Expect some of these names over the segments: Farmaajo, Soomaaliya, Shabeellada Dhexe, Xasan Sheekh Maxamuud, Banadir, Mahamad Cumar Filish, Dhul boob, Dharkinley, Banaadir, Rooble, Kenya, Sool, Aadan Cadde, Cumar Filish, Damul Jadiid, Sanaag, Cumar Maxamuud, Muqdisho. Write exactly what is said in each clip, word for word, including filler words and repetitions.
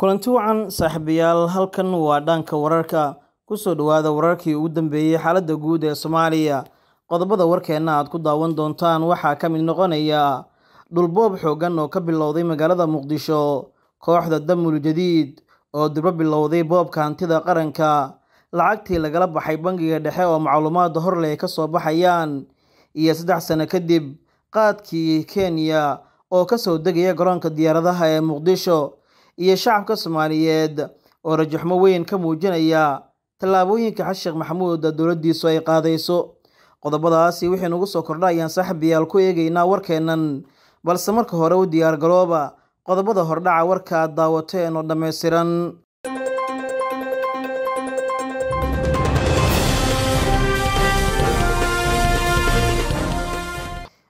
kulanti wacan saaxiibayaal halkan waa dhanka wararka ku soo dhawaada wararkii ugu dambeeyay xaaladda guud ee Soomaaliya qodobada warkeena aad ku daawan doontaan waxaa ka mid noqonaya dhulboob xoogan oo ka bilowday magaalada Muqdisho kooxda damul jadiid oo dib bilowday boobka hantida qaranka lacagtii lagala baxay bangiga dhexe oo macluumaad hor leh ka soo baxayaan iyo saddex sano kadib qaadkii Kenya oo ka soo degay garoonka diyaaradaha ee Muqdisho iyo shacabka Soomaaliyeed oo rajaxmo weyn ka muujinaya talaabooyinka Xasan Sheekh Maxamuud dowladdiisu ay qaadayso qodobadaasi waxaan ugu soo kordhayaan saaxiibayaal ku eegaynaa warkeenan balse marka hore u diyaar garooba qodobada hordhaca warka daawateen oo dhameystiran.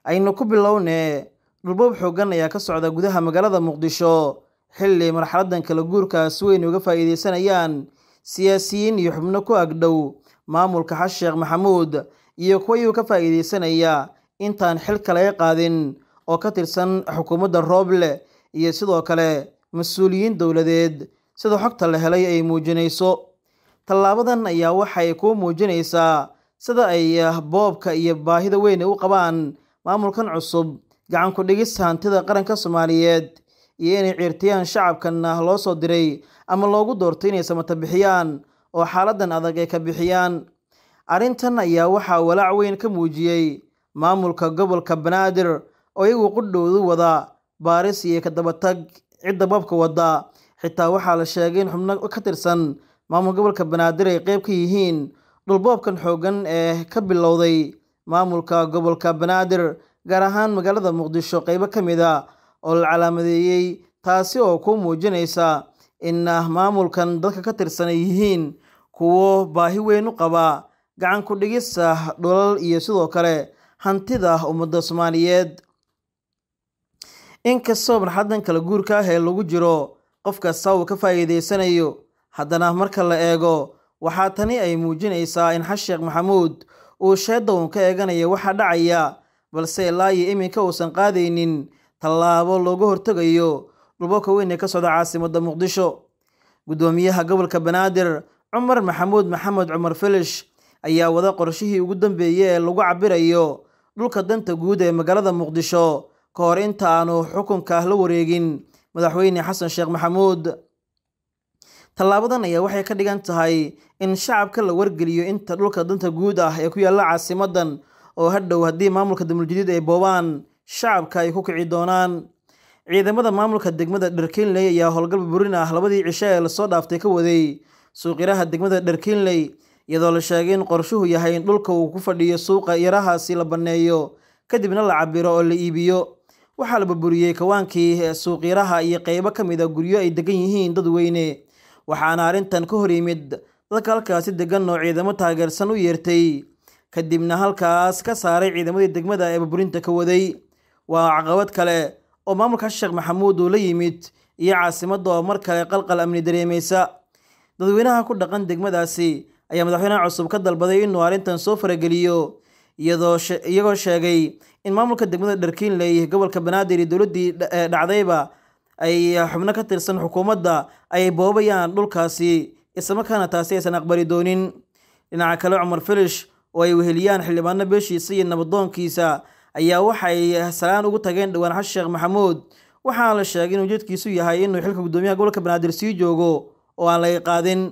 aynu ku bilowne dhulboob xoogan ayaa ka socda gudaha magaalada Muqdisho xilli marxaladan kala guurkaas weyn uga faa'iideysanayaan siyaasiyiin iyo xubno ku agdhow maamulka Xasan Sheekh Maxamuud iyo kuwa uu ka faa'iideysanaya intaan xil kale qaadin oo ka tirsan xukuumadda Rooble iyo sidoo kale mas'uuliyiin dowladeed sida xogta la helay ay muujinayso. tallaabadan ayaa waxay ku muujinaysaa sida ay boobka iyo baahida weyn u qabaan maamulkan cusub gacan ku dhigista hantida qaranka Soomaaliyeed iyo inay ciirtiyaan shacabkan loo soo diray ama loogu doortay inay samata bixiyaan oo xaaladan adag ay ka bixiyaan. arintan ayaa waxaa walaac weyn ka muujiyay maamulka gobolka Banadir oo iyagu qudhoodu wada baaris iyo ka daba tag cidda boobka wada xitaa waxaa la sheegay in xubno ka tirsan maamulka gobolka Banadir ay qayb ka yihiin dhulboobkan xoogan ee ka bilowday maamulka gobolka Banadir gaar ahaan magaalada Muqdisho qaybo ka mid ah oo la calaamadeeyay taasi oo ku muujinaysa in maamulkan dadka ka tirsan ay yihiin kuwo baahi weyn u qaba gacan ku dhigista dhulal iyo sidoo kale hantida ummadda Soomaaliyeed. inkastoo marxadan kala guurka ah ee lagu jiro qof kasta uu ka faa'iideysanayo haddana marka la eego waxaa tani ay muujinaysaa in Xasan Sheekh Maxamuud uu sheedown ka eeganaya waxa dhacaya balse ilaa iyo iminka uusan qaadaynin tallaabo looga hortagayo dhulboobka weyn ee ka socda caasimadda Muqdisho. gudoomiyaha gobolka Banaadir Cumar Maxamuud Mahamad Cumar Filish ayaa wada qorshihii ugu dambeeyay ee lagu cabirayo dhulka danta guud ee magaalada Muqdisho ka hor inta aanu xukunka la wareegin madaxweyne Xasan Sheekh Maxamuud. tallaabadan ayaa waxay ka dhigan tahay in shacabka la wargeliyo inta dhulka danta guud ah ee ku yaala caasimadan oo hadhow haddii maamulka dowladjadiid ay boobaan shacabka ay ku kici doonaan. ciidamada maamulka degmada Dharkinley ayaa howlgal burburin ah labadii cisho ee lasoo dhaaftay ka waday suuqyaraha degmada Dharkinley iyadoo la sheegay in qorshuhu yahay in dhulka uu ku fadhiyo suuqa yarahaasi la banneeyo kadibna la cabiro oo la iibiyo. waxaa la burburiyey kawaankii suuqyaraha iyo qaybo ka mid ah guryo ay degan yihiin dad weyne waxaana arrintan ka hor yimid dadka halkaasi degan oo ciidamo taageersan u yeertay kadibna halkaas ka saaray ciidamadii degmada ee burburinta ka waday. waa caqabad kale oo maamulka Xasan Sheekh Maxamuud uu la yimid iyo caasimadda oo mar kale qalqal amni dareemaysa. dadweynaha ku dhaqan degmadaasi ayaa madaxweynaha cusub ka dalbaday inuu arrintan soo farageliyo iyagoo sheegay in maamulka degmada Dharkinley gobolka Banaadir dowladdii dhacdayba ay xubno ka tirsan xukuumadda ay boobayaan dhulkaasi islamarkaana taasi aysan aqbali doonin. dhinaca kale Cumar Filish oo ay weheliyaan xildhibaano beeshiisa iyo nabadoonkiisa ayaa waxay salaan ugu tageen dhowaan Xasan Sheekh Maxamuud waxaa la sheegay inuu ujeedkiisu yahay inuu xilka gudoomiyaha gobolka Banaadir sii joogo oo aan laga qaadin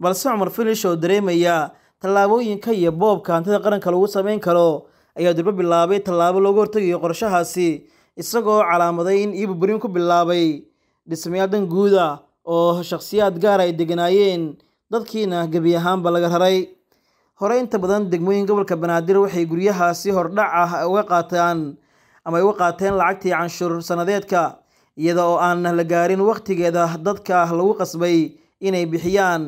balse Cumar Filish oo dareemaya tallaabooyinka iyo boobka hantida qaranka lagu sameyn karo ayaa dib bilaabay tallaabo looga hortagayo qorshahaasi isagoo calaamaday in ii burburin ku bilaabay dhismayadan guud ah oo shakhsiyaad gaar ay deganaayeen dadkiina gebi ahaanba laga raray. hore inta badan degmooyin gobolka Banaadir waxay guryahaasi hordhac ah uga qaataan ama ay uga qaateen lacagtii canshuur sanadeedka iyada oo aan la gaarin waqtigeeda dadka lagu qasbay inay bixiyaan.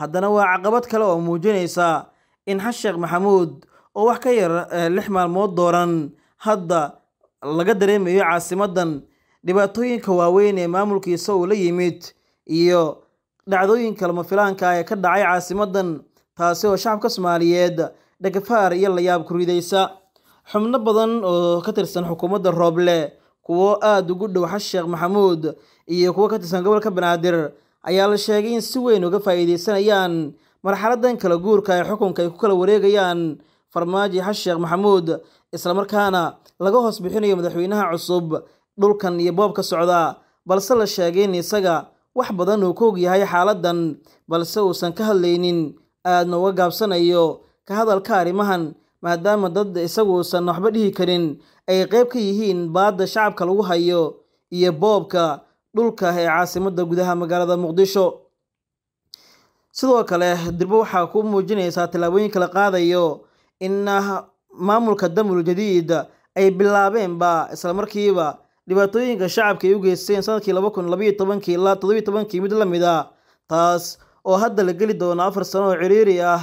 haddana waa caqabad kale oo muujinaysa in Xasan Sheekh Maxamuud oo wax ka yar lix maalmood dooran hadda laga dareemayo caasimadan dhibaatooyinka waaweyn ee maamulkiisa uu la yimid iyo dhacdooyin kale ma filaanka ah ee ka dhacay caasimadan taasi oo shacabka Soomaaliyeed dhagafaar iyo layaab ku ridaysa. xubno badan oo ka tirsan xukuumadda Rooble kuwo aad ugu dhow Xasan Sheekh Maxamuud iyo kuwo ka tirsan gobolka Banaadir ayaa la sheegay in si weyn uga faa'iideysanayaan marxaladan kala guurka ee xukunka ay ku kala wareegayaan Farmaajo Xasan Sheekh Maxamuud isla markaana laga hoos bixinayo madaxweynaha cusub dhulkan iyo boobka socda balse la sheegay in isaga wax badan uu ku ogyahay xaaladan balse uusan ka hadlaynin aadna uga gaabsanayo ka hadalka arrimahan maadaama dad isagu uusan waxba dhihi karin ay qayb ka yihiin baadda shacabka lagu hayo iyo boobka dhulka ee caasimadda gudaha magaalada Muqdisho sidoo kale dirbo waxa ku muujinaysa talaabooyin kala qaadayo in maamulka damul jadiid ay bilaabeen ba isla markiiba dhibaatooyinka shacabka ay u geysteen sanadkii laba kun iyo labaatan ilaa toddoba iyo toban mid la mid ah taas oo hadda la gali doono afar sano oo ciriiri ah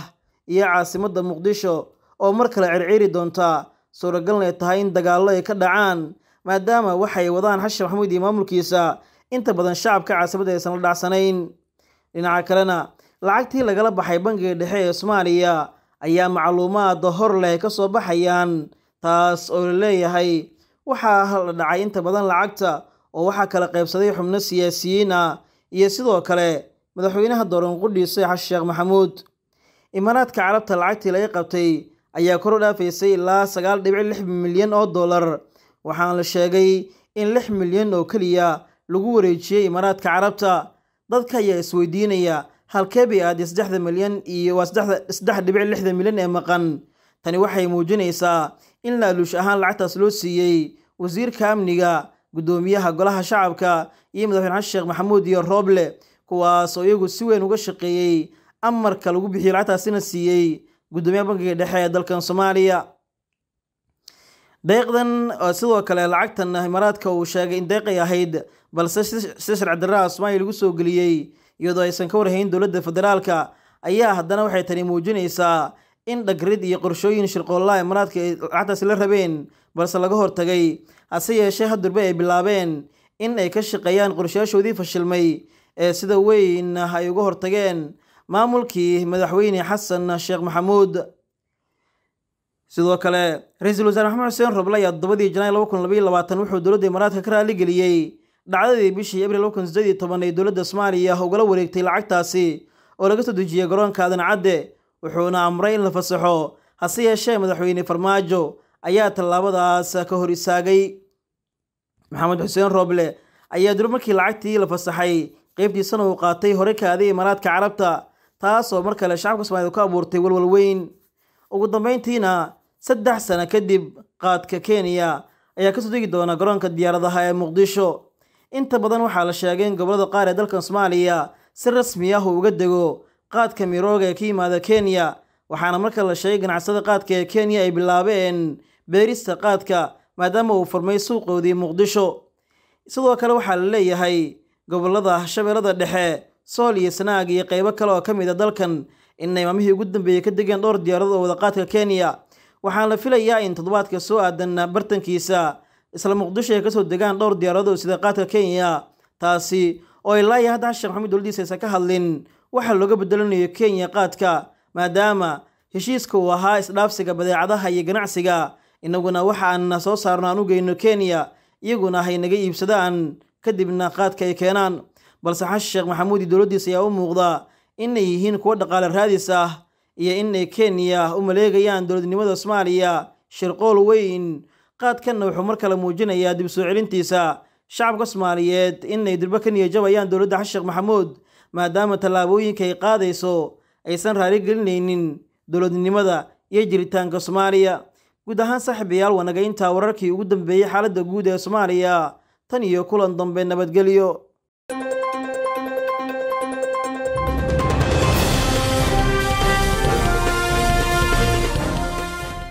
iyo caasimadda Muqdisho oo mar kale ciriiri doonta suuragalnay tahay in dagaallo ay ka dhacaan maadaama waxay wadaan Xasan Maxamuud iyo maamulkiisa inta badan shacabka caasimadda aysan la dhacsanayn dhinaca kalena lacagtii lagala baxay bangiga dhexe ee Soomaaliya ayaa macluumaad hor leh ka soo baxayaan taas oo leeyahay waxa la dhacay inta badan lacagta oo waxa kala qaybsaday xubno siyaasiyiin ah iyo sidoo kale madaxweynaha dooran qudhiisa Xasan Sheekh Maxamuud Imaaraadka Carabta lacagtii laga qabtay ayaa kor u dhaafaysay ilaa sagaal dhibciyo lix milyan oo dollar waxaan la sheegay in lix milyan oo kaliya lagu wareejiyay Imaaraadka Carabta dadka ayaa isweydiinaya halkee bay aad saddex milyan iyo saddex dhibciyo lix milyan ee maqan tani waxay muujinaysaa in la luush ahaan lacagtaas loo siiyay wasiirka amniga gudoomiyaha golaha shacabka iyo madaxweyne Xasan Sheekh Maxamuud iyo Rooble kuwaas oo iyagu si weyn uga shaqeeyay amarka lagu bixiyay lacagtaasina siiyey gudoomiyaha bangiga dhexe ee dalkan Soomaaliya deeqdan sidoo kale lacagtan Imaaraadka uu sheegay in deeq ay ahayd balse si sharci darro Soomaaliya lagu soo geliyay iyadoo aysan ka warhayn dowladda federaalka ayaa haddana waxay tani muujinaysaa in dhagrid iyo qorshooyin shirqoolla Imaaraadka lacagtaasi la rabeen balse laga hortagay hase yeeshee hadurbe ay bilaabeen in ay ka shaqeeyaan qorshayaashoodii fashilmay ee sida weyn ay uga hortageen maamulkii madaxweyne Xasan Sheekh Maxamuud sidoo kale ra'iisul wasaare Maxamed Xuseen Rooble ayaa todoba Janaayo laba kun iyo labaatan wuxuu dowladda Imaaraadka ka raali geliyay dhacdadii bishii Abriil laba kun iyo siddeed iyo toban ee dowladda Soomaaliya ugala wareegtay lacagtaasi oo laga soo dejiyay garoonka Aadan Cadde wuxuuna amray in la fasaxo hase yeeshee madaxweyne Farmaajo ayaa tallaabadaas ka hor istaagay Maxamed Xuseen Rooble ayaa dib markii lacagtii la fasaxay qaybtii san uu qaatay hore ka aaday Imaaraadka Carabta taas oo mar kale shacabka Soomaaliyeed ka abuurtay walwal weyn ugu dambeyntiina saddex sano kadib qaadka Kenya ayaa ka soo degi doona garoonka diyaaradaha ee Muqdisho inta badan waxaa la sheegay in gobolada qaar ee dalkan Soomaaliya si rasmi ah uga dego qaadka mirooga ee ka yimaada Kenya waxaana marka la sheegay ganacsatada qaadka ee Kenya ay bilaabeen beerista qaadka maadaama uu furmay suuqoodii Muqdisho sidoo kale waxaa la leeyahay gobolada Shabeellada Dhexe Sool iyo Sanaag iyo qaybo kale oo ka mid ah dalkan in imaamihii ugu dambeeyay ka degeen dhowr diyaarad oo wada qaadka Kenya waxaan la filayaa in toddobaadka soo aadan bartankiisa isla Muqdisho ay ka soo degaan dhowr diyaarado sida qaadka Kenya taasi oo ay laayay hadda Xasan Maxamuud dowladiisa ka hadlin waxa looga bedelanayo Kenya qaadka maadaama heshiiska uu ahaa isdhaafsiga badeecadaha iyo ganacsiga inaguna waxaan soo saarnaa u geyno Kenya iyaguna hay naga iibsadaan kadibna qaadka ay keenaan balse Xasan Sheekh Maxamuud dowladiisa ayaa u muuqda in ay yihiin kuwa dhaqaale raadis ah iyo in ay Kenya u maleegayaan dowladnimada Soomaaliya shirqool weyn qaadkan wuxuu mar kale muujinayaa dib soo celintiisa shacabka Soomaaliyeed in ay dirba ka niyadjabayaan dowladda Xasan Sheekh Maxamuud maadaama tallaabooyinka ay qaadayso aysan raali gelinaynin dowladnimada iyo jiritaanka Soomaaliya guud ahaan saaxiibayaal wanaga inta wararkii ugu dambeeyay xaaladda guud ee Soomaaliya tan iyo kulan dambe nabadgelyo